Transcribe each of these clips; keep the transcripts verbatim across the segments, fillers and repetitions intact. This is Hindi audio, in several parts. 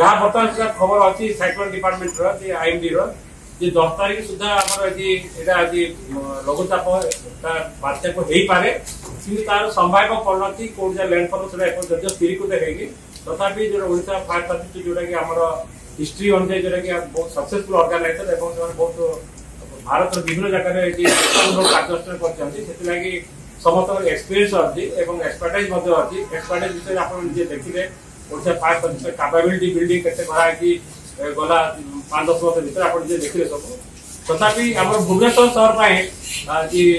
जहाँ बर्तमान खबर अच्छी साइक्लोन डिपार्टमेंट रे आईएमडी रो जे दस तारीख सुधा आज लघुचाप बात्या को हो पाए कि तार संभाव्य परिणति कौन जहाँ लैंडफॉल जब स्थिरीकृत होगी तथापि जो ओडिशा फायर सर्विस जोटा कि आम हिस्ट्री अनुसार जोटा कि बहुत सक्सेसफुल ऑर्गेनाइजर और बहुत भारत विभिन्न जगह कार्यानुष्ठान करती समस्त एक्सपीरियंस अच्छी एक्सपर्टाइज अच्छी एक्सपर्टाइज विषय आप देखिए Odisha fire service capability building कैसे कराई गला पांच दस वर्ष भर आप देखिए सब तथापि आम भुवनेश्वर सहर पर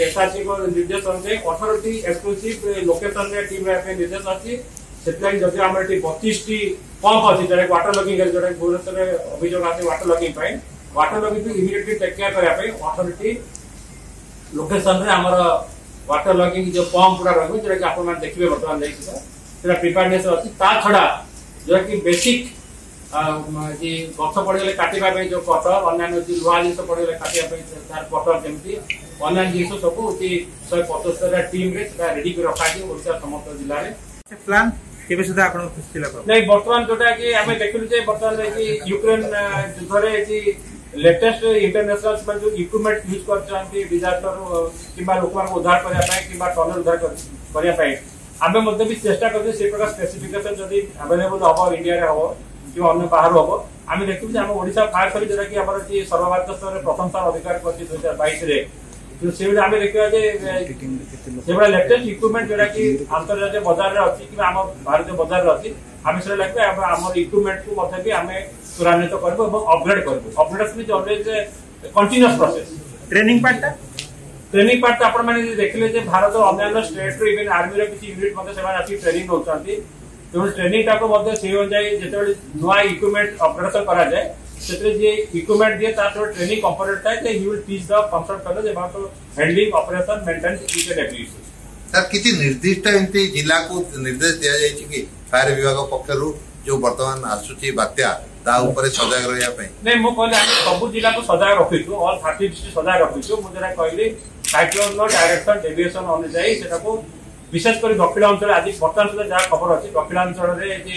एसआरसी को निर्देश अनुसार अठारह एक्सक्लूसिव लोकेशन टीम निर्देश अच्छी से जब आम बतीस पंप अच्छी जो वाटर लगिंग जो भुवनेश्वर अभियान आते water logging water logging immediately take care करने अठारह लोकेशन में आम वाटर लगिंग जो पंप गुड़ा रही जो आप देखिए बर्तमान जाइए प्रिपेयरनेस अच्छी छड़ा जो कि बेसिक गच पड़गले काटे जो कटर अन्य लुहा जिन पड़गले काटे कटर जमी अन्य जिन सब शहे पचहत्तर टीम रेडी रखाई ओडिशा समस्त जिले में प्लान केबे सुधा आपण नहीं बर्तमान जोटा कि आम देखिलु जे बर्तमान यूक्रेन युद्ध रे लेटेस्ट इंटरनेशनल जो इक्विपमेंट यूज करछांती डिजास्टर किबा लोकवा उद्धार करया पाए किबा टनल उद्धार करया पाए आमे मध्ये भी चेष्टा करबे से प्रकार स्पेसिफिकेशन जदी अवेलेबल हो इंडिया रे हो कि अन्य बाहर हम आम देखिए आम ओडिशा फायर सर्विस जोटा कि सर्वभारत स्तर में प्रथम स्थान अधिकार करती दुई हजार बैस आम देखा लेटेस्ट इक्विपमेंट जोटा कि अंतर्राष्ट्रीय बजार में अच्छी कि आम भारतीय बजार में अच्छी आम से लगे आम इक्विपमेंट को भी आम त्वरान्वित करूँ अपग्रेड करूँ upgradation is always continuous process training पार्टा ट्रेनिंग पार्ट आप देखिए भारत अन्य स्टेट रे इवन आर्मी किसी यूनिट ट्रेनिंग नौकरी तेणु ट्रेनिंग टाक अनुजाई जिते नुआ इक्विपमेंट अपग्रेडेशन कराए से जी इक्विपमेंट दिए तरह ट्रेनिंग कंपोनेंट था ही will teach the function college about handling operation maintenance each and every issue sir किसी निर्दिष्ट एमती जिला को निर्देश दिया जाए कि फायर विभाग पक्षर जो बर्तमान आसूची बात्या सजग रहा नहीं मुझे सब जिला को सजग रखीचु अल थर्टी डिस्ट्रिक्ट सजग रखीचु मुझे कहली साइक्लोन डायरेक्शन डेविएशन अनुजाई विशेषकर दक्षिणांचल आज बर्तमान सुधा जहाँ खबर अच्छी दक्षिणांचल में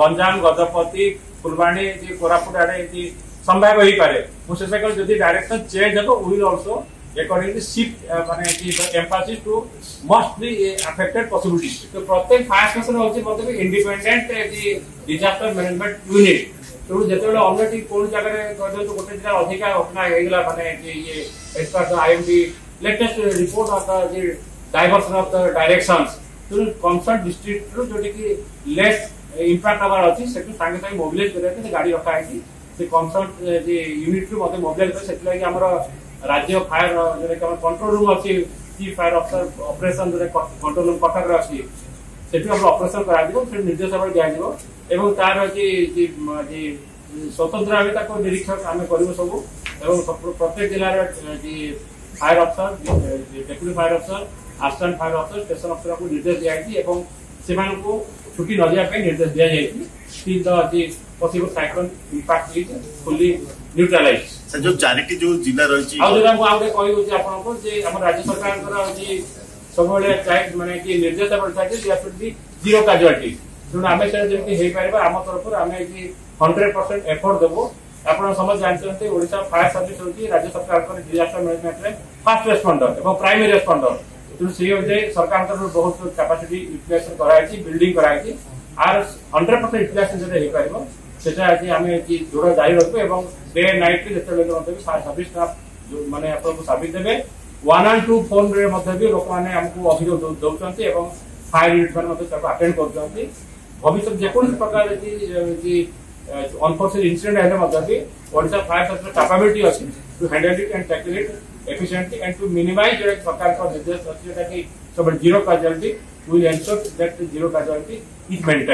गंजाम गजपति फुलवाणी कोरापुट आड़े संभाव्य हो पाए मुझे जब डायरेक्शन चेंज हो विल ऑल्सो अकॉर्डिंगली शिफ्ट मानते emphasis to must be affected possibilities तो प्रत्येक फायर स्टेशन होती मतलब इंडिपेंडेंट डिजास्टर मैनेजमेंट यूनिट तेणु जिते अलरेडी कौन जगह कह गोटे जिला अधिका घटना होगा मानते ये expert IMD latest report diversion of the directions तो कंसर्न डिस्ट्रिक्ट रो जोटी कि लेस इंपैक्ट आवर अछि सेतु संगे संगे मोबिलाइज करे गाड़ी रखा है से कंसर्न जे यूनिट रो मते मोबिलाइज करे सेतु लागि हमर राज्य फायर जे कंट्रोल रूम अछि की फायर ऑफिसर ऑपरेशन जे कंट्रोल रूम कटा रे अछि सेतु हमर ऑपरेशन करा दिबो से निर्देश हमर दिया दिबो एवं तार जे जे स्वतंत्र आमे ताको निरीक्षण आमे करिवो सब एवं प्रत्येक जिल्ला रे जे fire officer deputy fire officer assistant fire officer station officer को निर्देश दिखाई से छुट्टी न जावाई निर्देश दि जाए possible cyclone impact is fully neutralize sir जो चारिटी जो जिला रही राज्य सरकार सब मानते कि निर्देश जीरो कैजुअलिटी तेनाली आम से आम तरफ आम हंड्रेड परसेंट एफर्ट देवो आप समझ जानते ओडिशा फायर सर्विस होती राज्य सरकार डिजास्टर मैनेजमेंट में फास्ट रेस्पॉन्डर और प्राइमरी रेस्पॉन्डर तो से अनुसार सरकार तरफ बहुत कैपेसिटी यूटिलाइजेशन कराई बिल्डिंग कराई आर हंड्रेड परसेंट यूटिलाइजेशन से आज आम जोड़ जारी रखू डे नाइट जो सर्विस स्टाफ मानते आपको सर्विस देते वन एंड टू फोन भी लोक मैंने आमको अभियान दौरान और फायर यूनिट मैंने आटेड कर भविष्य जेको प्रकार अनफोर्सेड इनसीडेट है ओडिशा फायर सर्विस कैपेबिलिटी अच्छी to handle it and tackle it efficiently and to minimize जो सरकार का निर्देश zero casualty will ensure that zero casualty is maintain.